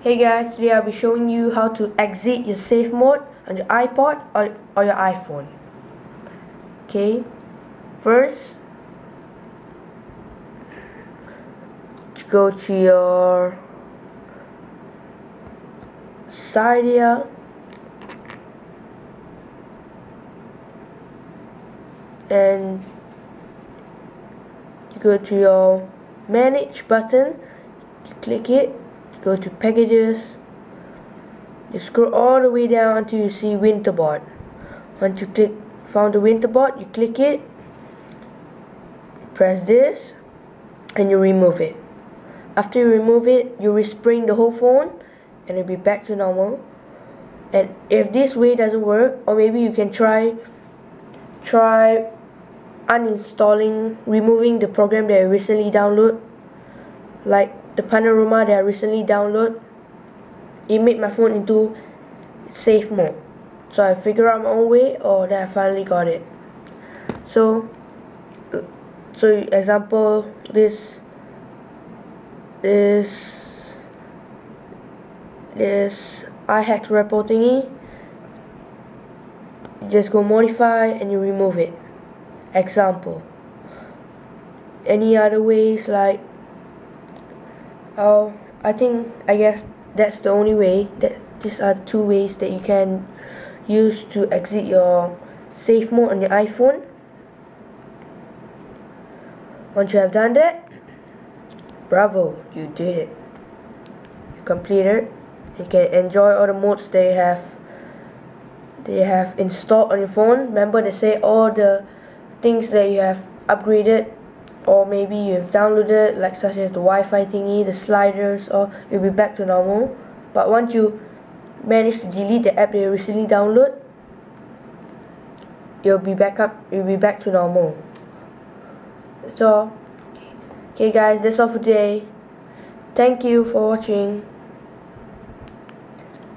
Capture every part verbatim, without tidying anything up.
Hey guys, today I'll be showing you how to exit your safe mode on your iPod or, or your iPhone. Okay, first go to your Cydia and you go to your manage button, you click it. Go to packages, you scroll all the way down until you see Winterboard. Once you click found the Winterboard, you click it, press this, and you remove it. After you remove it, you respring the whole phone and it'll be back to normal. And if this way doesn't work, or maybe you can try try uninstalling, removing the program that I recently downloaded, like the Panorama that I recently downloaded. It made my phone into safe mode, so I figured out my own way, or then I finally got it. So, so example, this, this, this iHacks repo thingy. You just go modify and you remove it. Example. Any other ways like? Oh, I think I guess that's the only way. That these are the two ways that you can use to exit your safe mode on your iPhone. Once you have done that, bravo, you did it. You completed. You can enjoy all the modes they have. They have installed on your phone. Remember, they say all the things that you have upgraded, or maybe you've downloaded, like such as the Wi-Fi thingy, the sliders, or you'll be back to normal. But once you manage to delete the app that you recently downloaded, you'll be back up. You'll be back to normal. That's all. Okay, guys, that's all for today. Thank you for watching.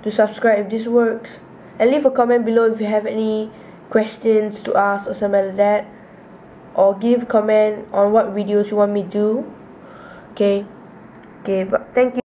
Do subscribe if this works, and leave a comment below if you have any questions to ask or something like that. Or give comment on what videos you want me to do. Okay. Okay, but thank you.